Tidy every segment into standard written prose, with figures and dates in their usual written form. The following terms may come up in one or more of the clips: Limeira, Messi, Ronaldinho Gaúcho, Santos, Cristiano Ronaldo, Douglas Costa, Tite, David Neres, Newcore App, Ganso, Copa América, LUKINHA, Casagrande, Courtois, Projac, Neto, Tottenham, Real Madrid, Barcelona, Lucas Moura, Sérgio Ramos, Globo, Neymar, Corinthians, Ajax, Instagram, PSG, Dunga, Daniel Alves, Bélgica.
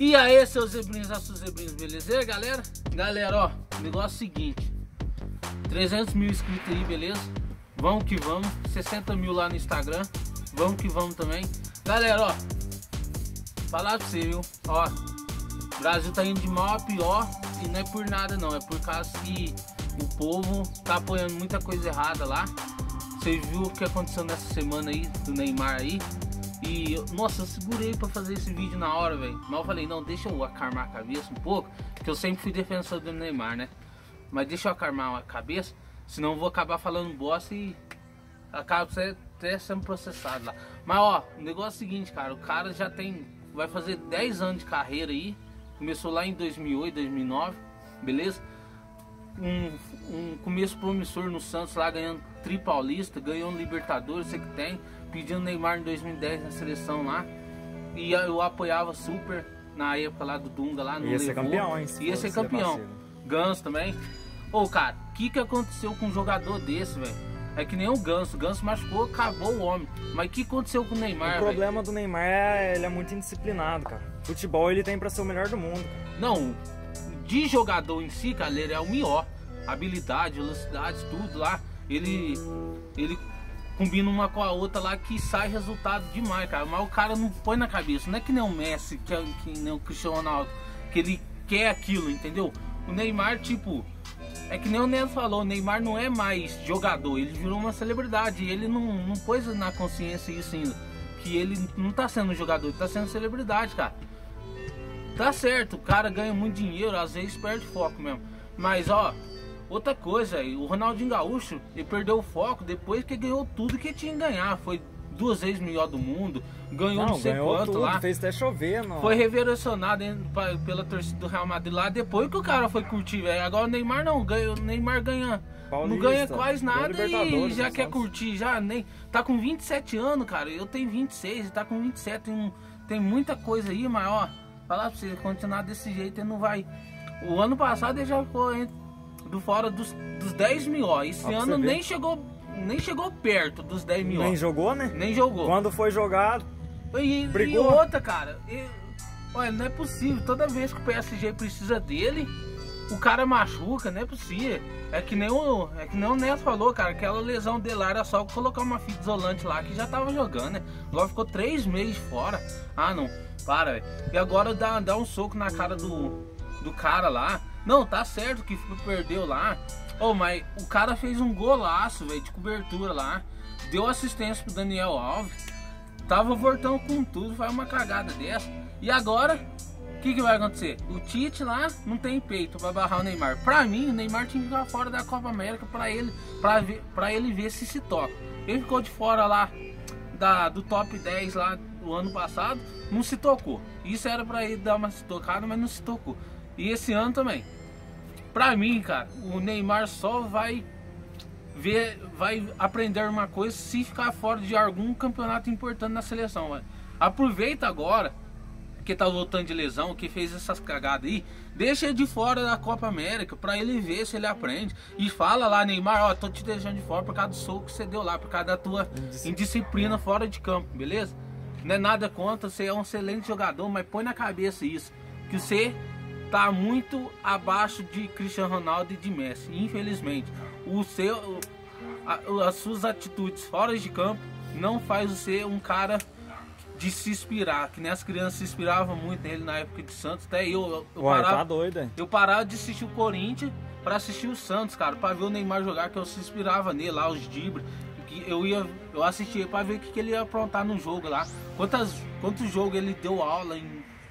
E aí, seus zebrinhos, as suas zebrinhas, beleza? Galera, ó, o negócio é o seguinte: 300 mil inscritos aí, beleza? Vamos que vamos. 60 mil lá no Instagram, vamos que vamos também. Galera, ó, falar pra você, viu? Ó, o Brasil tá indo de mal a pior e não é por nada, não. É por causa que o povo tá apoiando muita coisa errada lá. Você viu o que aconteceu nessa semana aí do Neymar aí? E, nossa, eu segurei pra fazer esse vídeo na hora, velho. Mas eu falei, não, deixa eu acalmar a cabeça um pouco, porque eu sempre fui defensor do Neymar, né? Mas deixa eu acalmar a cabeça, senão eu vou acabar falando bosta e acabo até sendo processado lá. Mas, ó, o negócio é o seguinte, cara. O cara já tem, vai fazer 10 anos de carreira aí. Começou lá em 2008, 2009, beleza? Um começo promissor no Santos lá, ganhando Tri-Paulista, ganhou Libertadores, sei que tem. Pedindo Neymar em 2010 na seleção lá. E eu apoiava super na época lá do Dunga lá. Ia ser campeão, hein? Ia ser campeão. Ganso também. Ô, cara, o que aconteceu com um jogador desse, velho? É que nem o Ganso. O Ganso machucou, acabou o homem. Mas o que aconteceu com o Neymar, velho? O problema do Neymar é ele é muito indisciplinado, cara. Futebol ele tem pra ser o melhor do mundo. Não, de jogador em si, cara, ele é o melhor. Habilidade, velocidade, tudo lá. Ele combina uma com a outra lá que sai resultado demais, cara. Mas o cara não põe na cabeça. Não é que nem o Messi, que nem o Cristiano Ronaldo, que ele quer aquilo, entendeu? O Neymar, tipo, é que nem o Neto falou, o Neymar não é mais jogador, ele virou uma celebridade. Ele não pôs na consciência isso ainda, que ele não tá sendo jogador, ele tá sendo celebridade, cara. Tá certo, o cara ganha muito dinheiro, às vezes perde foco mesmo. Mas, ó, outra coisa, o Ronaldinho Gaúcho, ele perdeu o foco depois que ganhou tudo que tinha que ganhar. Foi 2 vezes melhor do mundo, ganhou não sei quanto lá. Fez até chover, não. Foi revolucionado pela torcida do Real Madrid lá, depois que o cara foi curtir, velho. Agora o Neymar não, o Neymar ganha, Paulista, não ganha quase nada e já quer curtir, já nem... Tá com 27 anos, cara, eu tenho 26, tá com 27, tem muita coisa aí, mas ó, falar pra você, continuar desse jeito ele não vai... O ano passado ele já ficou fora dos 10 mil, ó. Esse ano nem chegou perto dos 10 mil. Nem jogou, né? Nem jogou. Quando foi jogado, brigou. E outra, cara, olha, não é possível. Toda vez que o PSG precisa dele, o cara machuca, não é possível. É que nem o Neto falou, cara, aquela lesão dele lá era só colocar uma fita isolante lá que já tava jogando, né? Agora ficou 3 meses fora. Ah, não, para, velho. E agora dá um soco na cara do cara lá. Não, tá certo que perdeu lá. Oh, mas o cara fez um golaço, velho, de cobertura lá. Deu assistência pro Daniel Alves. Tava voltando com tudo, faz uma cagada dessa. E agora, o que vai acontecer? O Tite lá não tem peito pra barrar o Neymar. Pra mim, o Neymar tinha que ficar fora da Copa América pra ele ver se toca. Ele ficou de fora lá do top 10 lá do ano passado. Não se tocou. Isso era pra ele dar uma se tocada, mas não se tocou. E esse ano também. Pra mim, cara, o Neymar só vai aprender uma coisa se ficar fora de algum campeonato importante na seleção, velho. Aproveita agora, que tá voltando de lesão, que fez essas cagadas aí, deixa ele de fora da Copa América, pra ele ver se ele aprende. E fala lá, Neymar, ó, tô te deixando de fora por causa do soco que você deu lá, por causa da tua indisciplina fora de campo, beleza? Não é nada contra, você é um excelente jogador, mas põe na cabeça isso, que você... tá muito abaixo de Cristiano Ronaldo e de Messi, infelizmente. As suas atitudes fora de campo não faz você um cara de se inspirar, que nem as crianças se inspiravam muito nele na época de Santos. Até eu uai, parava, tá doido, hein? Eu parava de assistir o Corinthians para assistir o Santos, cara, para ver o Neymar jogar, que eu se inspirava nele lá, os dibres. Eu assistia para ver o que ele ia aprontar no jogo lá, quantos jogos ele deu aula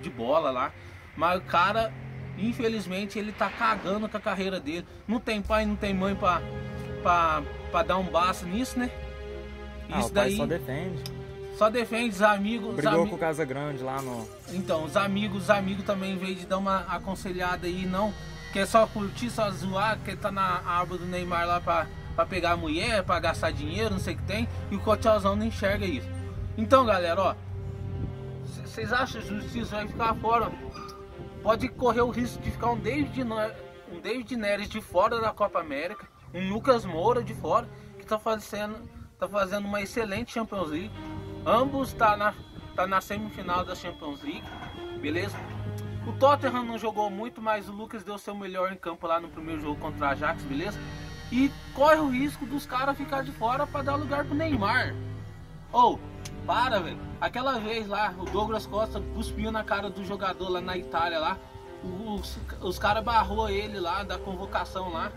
de bola lá. Mas o cara, infelizmente, ele tá cagando com a carreira dele. Não tem pai, não tem mãe pra dar um basta nisso, né? Isso daí. O pai só defende os amigos. Brigou com o Casagrande lá no... Então, os amigos também, em vez de dar uma aconselhada aí, não. Quer só curtir, só zoar, quer tá na árvore do Neymar lá pra pegar a mulher, pra gastar dinheiro, não sei o que tem. E o cotiozão não enxerga isso. Então, galera, ó. Vocês acham que justiça vai ficar fora? Pode correr o risco de ficar um David Neres de fora da Copa América, um Lucas Moura de fora, que tá fazendo uma excelente Champions League. Ambos tá na está na semifinal da Champions League, beleza? O Tottenham não jogou muito, mas o Lucas deu seu melhor em campo lá no primeiro jogo contra a Ajax, beleza? E corre o risco dos caras ficar de fora para dar lugar pro Neymar. Ou, para, velho. Aquela vez lá, o Douglas Costa cuspiu na cara do jogador lá na Itália lá. Os caras barrou ele lá da convocação lá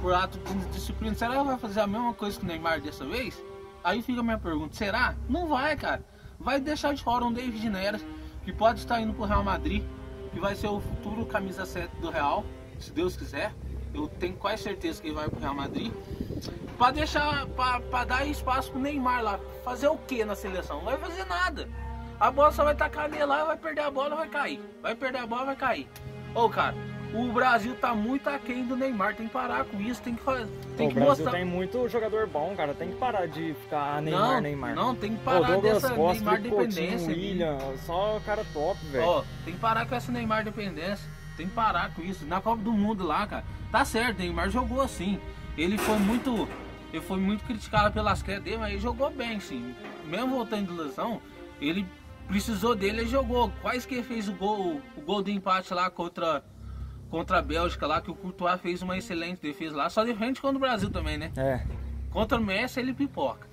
por ato de disciplina. Será que vai fazer a mesma coisa que o Neymar dessa vez? Aí fica a minha pergunta, será? Não vai, cara. Vai deixar de fora um David Neres, que pode estar indo pro Real Madrid, que vai ser o futuro camisa 7 do Real, se Deus quiser. Eu tenho quase certeza que ele vai pro Real Madrid, para deixar, para dar espaço pro Neymar lá. Fazer o que na seleção? Não vai fazer nada. A bola só vai tacar nele lá, vai perder a bola, vai cair. Vai perder a bola, vai cair. Ô, cara, o Brasil tá muito aquém do Neymar, tem que parar com isso, tem que fazer, tem que mostrar. O Brasil tem muito jogador bom, cara, tem que parar de ficar Neymar, não, Neymar. Não, tem que parar dessa Costa, Neymar dependência. William, só cara top, velho. Ó, tem que parar com essa Neymar dependência, tem que parar com isso. Na Copa do Mundo lá, cara, tá certo, Neymar jogou assim. Ele foi muito criticado pelas quedas dele, mas ele jogou bem, sim. Mesmo voltando de lesão, ele precisou dele, ele jogou. Quase que fez o gol de empate lá contra a Bélgica lá, que o Courtois fez uma excelente defesa lá, só de frente contra o Brasil também, né? É. Contra o Messi ele pipoca.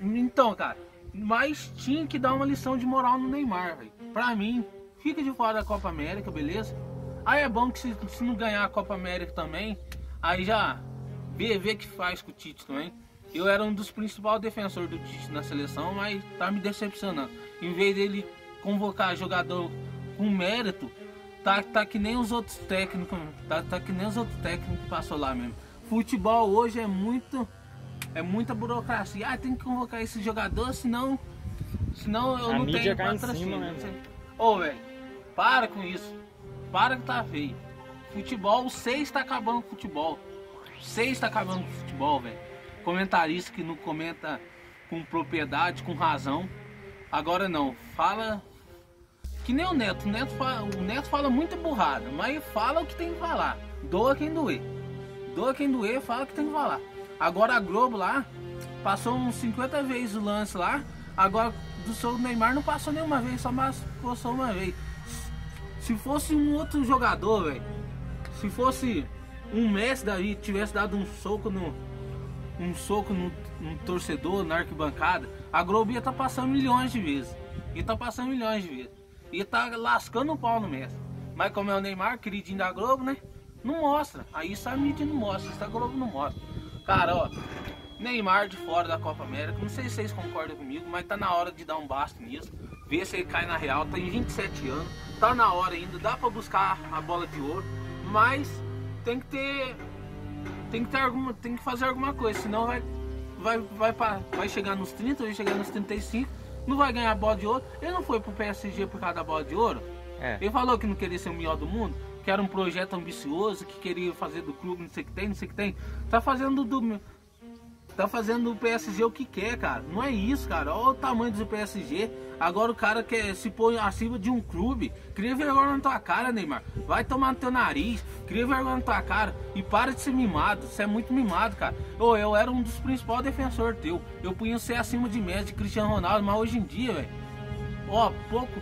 Então, cara, mas tinha que dar uma lição de moral no Neymar, velho. Pra mim, fica de fora da Copa América, beleza? Aí é bom que se não ganhar a Copa América também, aí já vê que faz com o Tite também. Eu era um dos principais defensores do Tite na seleção, mas tá me decepcionando. Em vez dele convocar jogador com mérito, tá que nem os outros técnicos, tá que nem os outros técnicos que passou lá mesmo. Futebol hoje é muita burocracia. Ah, tem que convocar esse jogador, senão eu não tenho patrocínio. Ô, velho, para com isso. Para que tá feio. Futebol, o 6 tá acabando com o futebol. O 6 tá acabando com o futebol, velho. Comentarista que não comenta com propriedade, com razão. Agora não, fala que nem o Neto. O Neto fala muita burrada, mas fala o que tem que falar. Doa quem doer. Doa quem doer, fala o que tem que falar. Agora a Globo lá, passou uns 50 vezes o lance lá. Agora do seu Neymar não passou nenhuma vez, só passou uma vez. Se fosse um outro jogador, velho, se fosse um Messi daí, tivesse dado um soco num torcedor, na arquibancada, a Globo ia tá passando milhões de vezes. E tá lascando o pau no Messi. Mas como é o Neymar, queridinho da Globo, né? Não mostra. Aí isso a mídia não mostra, isso a Globo não mostra. Cara, ó, Neymar de fora da Copa América, não sei se vocês concordam comigo, mas tá na hora de dar um basta nisso. Ver se ele cai na real, tá em 27 anos, tá na hora ainda, dá pra buscar a bola de ouro, mas tem que fazer alguma coisa, senão vai chegar nos 30, vai chegar nos 35, não vai ganhar a bola de ouro. Ele não foi pro PSG por causa da bola de ouro? É. Ele falou que não queria ser o melhor do mundo, que era um projeto ambicioso, que queria fazer do clube, não sei o que tem. Tá fazendo do PSG o que quer, cara. Não é isso, cara. Olha o tamanho do PSG. Agora o cara quer se pôr acima de um clube. Cria vergonha na tua cara, Neymar. Vai tomar no teu nariz. Cria vergonha na tua cara. E para de ser mimado. Você é muito mimado, cara. Eu era um dos principais defensores teu. Eu punha você acima de Messi, de Cristiano Ronaldo. Mas hoje em dia, velho, ó, pouco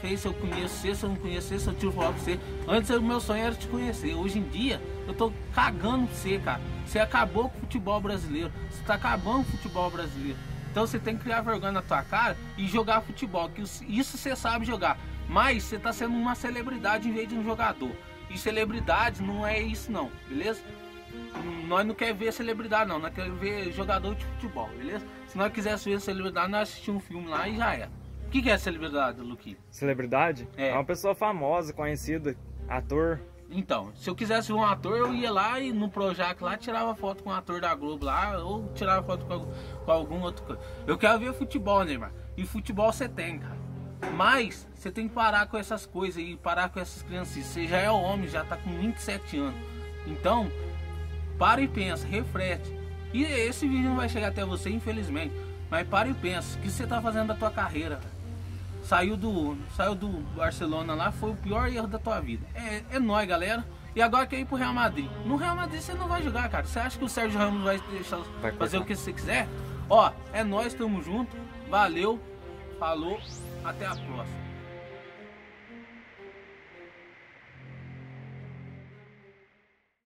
fez se eu conheço você, se eu não conhecer, se eu tiro falar pra você. Antes o meu sonho era te conhecer. Hoje em dia, eu tô cagando pra você, cara. Você acabou com o futebol brasileiro. Você tá acabando com o futebol brasileiro. Então você tem que criar vergonha na tua cara e jogar futebol. Que isso você sabe jogar. Mas você tá sendo uma celebridade em vez de um jogador. E celebridade não é isso não, beleza? Nós não queremos ver celebridade não. Nós queremos ver jogador de futebol, beleza? Se nós quiséssemos ver celebridade, nós assistimos um filme lá e já era. O que é celebridade, Luquinha? Celebridade? É uma pessoa famosa, conhecida, ator. Então, se eu quisesse ver um ator, eu ia lá e no Projac lá tirava foto com um ator da Globo lá, ou tirava foto com algum outro coisa. Eu quero ver futebol, Neymar. E futebol você tem, cara. Mas você tem que parar com essas coisas aí, parar com essas crianças. Você já é homem, já tá com 27 anos. Então, para e pensa, reflete. E esse vídeo não vai chegar até você, infelizmente. Mas para e pensa, o que você tá fazendo da tua carreira? Saiu do Barcelona lá, foi o pior erro da tua vida. É nóis, galera. E agora quer ir pro Real Madrid. No Real Madrid você não vai jogar, cara. Você acha que o Sérgio Ramos vai deixar fazer o que você quiser? Ó, é nóis, tamo junto. Valeu, falou, até a próxima.